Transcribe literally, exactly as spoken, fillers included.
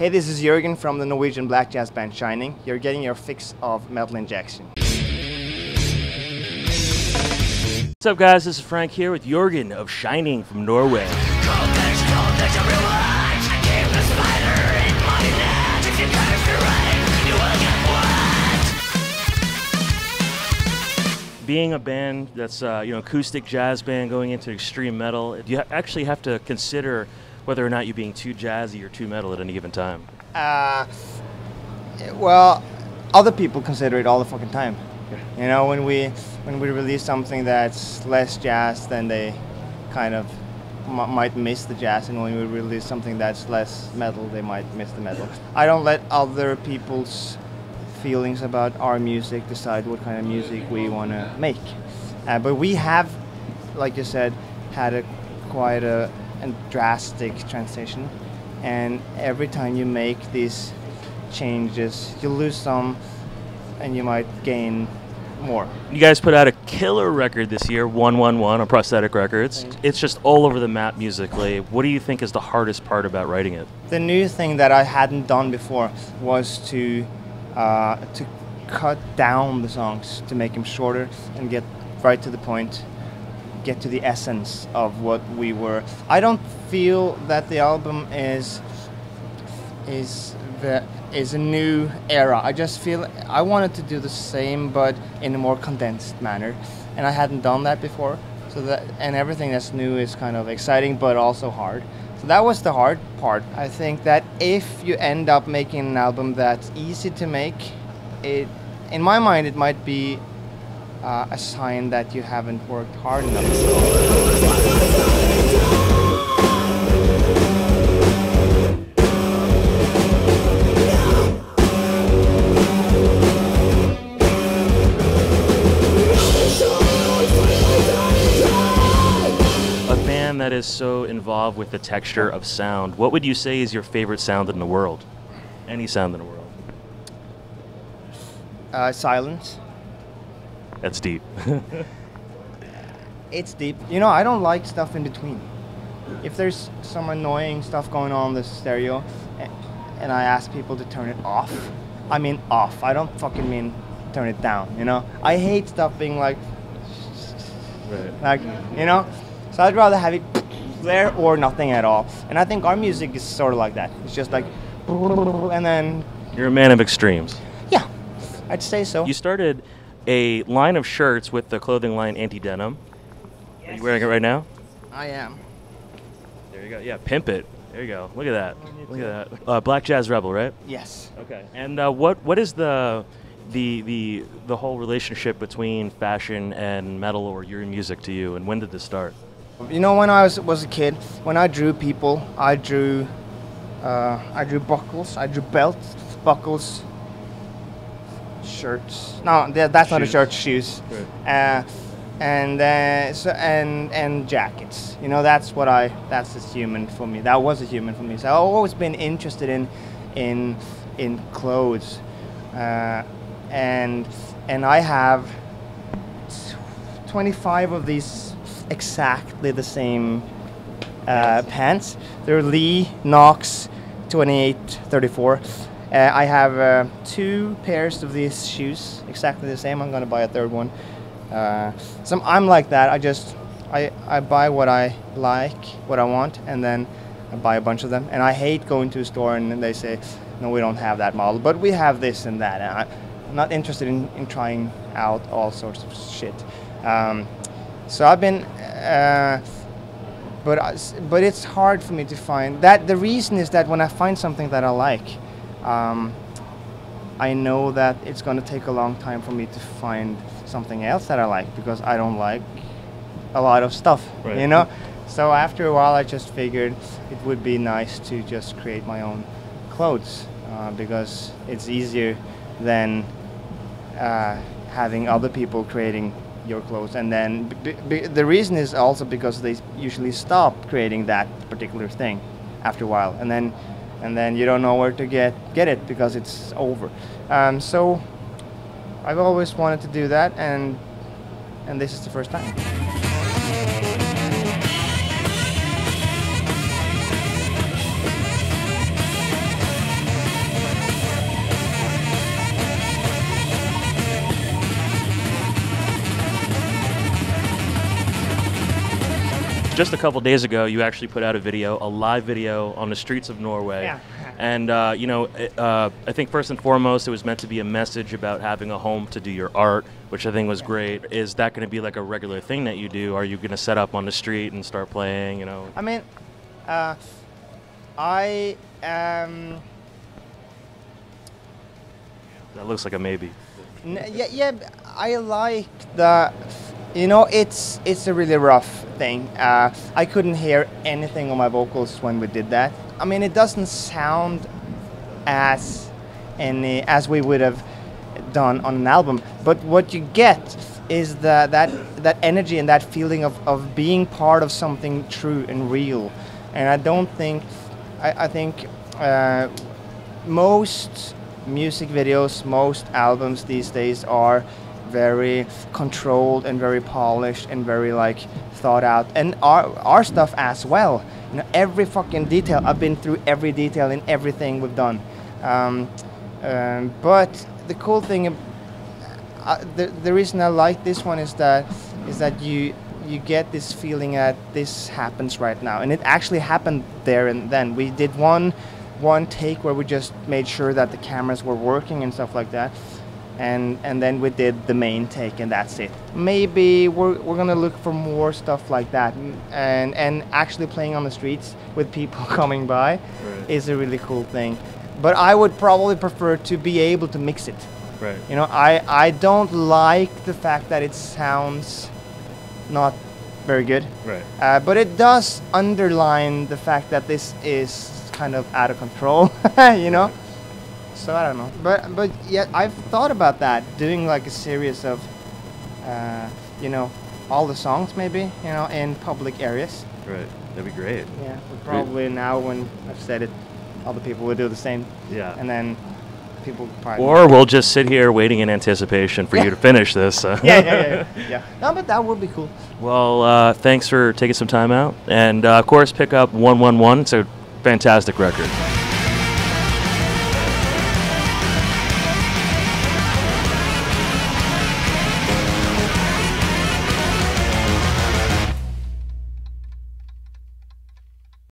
Hey, this is Jürgen from the Norwegian black jazz band Shining. You're getting your fix of Metal Injection. What's up, guys? This is Frank here with Jürgen of Shining from Norway. Being a band that's uh, you know, acoustic jazz band going into extreme metal, you ha actually have to consider whether or not you're being too jazzy or too metal at any given time. Uh, well, other people consider it all the fucking time. You know, when we when we release something that's less jazz, then they kind of m might miss the jazz, and when we release something that's less metal, they might miss the metal. I don't let other people's feelings about our music decide what kind of music we want to make. Uh, but we have, like you said, had a quite a, a drastic transition, and every time you make these changes, you lose some and you might gain more. You guys put out a killer record this year, one one one on Prosthetic Records. It's just all over the map musically. What do you think is the hardest part about writing it? The new thing that I hadn't done before was to Uh, to cut down the songs, to make them shorter and get right to the point, get to the essence of what we were. I don't feel that the album is is the is a new era. I just feel I wanted to do the same but in a more condensed manner, and I hadn't done that before. So that, and everything that's new is kind of exciting but also hard. So that was the hard part. I think that if you end up making an album that's easy to make, it, in my mind, it might be uh, a sign that you haven't worked hard enough. That is so involved with the texture of sound. What would you say is your favorite sound in the world? Any sound in the world? Uh, silence. That's deep. It's deep. You know, I don't like stuff in between. If there's some annoying stuff going on in the stereo and I ask people to turn it off, I mean off. I don't fucking mean turn it down, you know? I hate stuff being like, right. like, you know? So I'd rather have it there or nothing at all. And I think our music is sort of like that. It's just like, and then... You're a man of extremes. Yeah, I'd say so. You started a line of shirts with the clothing line anti-denim. Yes. Are you wearing it right now? I am. There you go. Yeah, pimp it. There you go. Look at that. Look at that. Uh, Black Jazz Rebel, right? Yes. Okay. And uh, what what is the... The, the the whole relationship between fashion and metal or your music to you, and when did this start? You know, when I was was a kid, when I drew people, I drew uh, I drew buckles, I drew belts, buckles, shirts. No, that's shoes. Not a shirt. Shoes, right. uh, and uh, so and and jackets. You know, that's what I that's a human for me. That was a human for me. So I've always been interested in in in clothes. Uh, And and I have twenty-five of these exactly the same uh, pants. They're Lee Knox twenty-eight thirty-four. Uh, I have uh, two pairs of these shoes, exactly the same. I'm gonna buy a third one. Uh, so I'm like that. I just I I buy what I like, what I want, and then I buy a bunch of them. And I hate going to a store and they say, no, we don't have that model, but we have this and that. And I, I'm not interested in, in trying out all sorts of shit. Um, so I've been, uh, but I, but it's hard for me to find that. The reason is that when I find something that I like, um, I know that it's going to take a long time for me to find something else that I like, because I don't like a lot of stuff, right. You know. So after a while, I just figured it would be nice to just create my own clothes uh, because it's easier than Uh, having other people creating your clothes. And then b b the reason is also because they usually stop creating that particular thing after a while, and then and then you don't know where to get get it because it's over. Um, so I've always wanted to do that, and and this is the first time. just a couple days ago, you actually put out a video, a live video on the streets of Norway. Yeah. And, uh, you know, it, uh, I think first and foremost, it was meant to be a message about having a home to do your art, which I think was great. Is that going to be like a regular thing that you do? Are you going to set up on the street and start playing, you know? I mean, uh, I am... Um That looks like a maybe. Yeah, yeah, I like the, you know, it's it's a really rough thing. Uh, I couldn't hear anything on my vocals when we did that. I mean, it doesn't sound as any as we would have done on an album. But what you get is the, that that energy and that feeling of of being part of something true and real. And I don't think, I, I think uh, most. Music videos, most albums these days are very controlled and very polished and very like thought out, and our our stuff as well. You know, every fucking detail. I've been through every detail in everything we've done. Um, um, but the cool thing, uh, the the reason I like this one is that is that you you get this feeling that this happens right now, and it actually happened there and then. We did one. one take where we just made sure that the cameras were working and stuff like that, and and then we did the main take, and that's it. Maybe we're, we're gonna look for more stuff like that, and and actually playing on the streets with people coming by right. is a really cool thing, but I would probably prefer to be able to mix it right. You know, I I don't like the fact that it sounds not very good right. uh, but it does underline the fact that this is kind of out of control, you know. So I don't know, but but yeah, I've thought about that, doing like a series of, uh, you know, all the songs maybe, you know, in public areas. Right, that'd be great. Yeah, probably great. Now when I've said it, other people would do the same. Yeah, and then people probably. Or we'll just sit here waiting in anticipation for yeah. you to finish this. So. Yeah, yeah, yeah, yeah, yeah. No, but that would be cool. Well, uh, thanks for taking some time out, and uh, of course, pick up one one one. So. Fantastic record.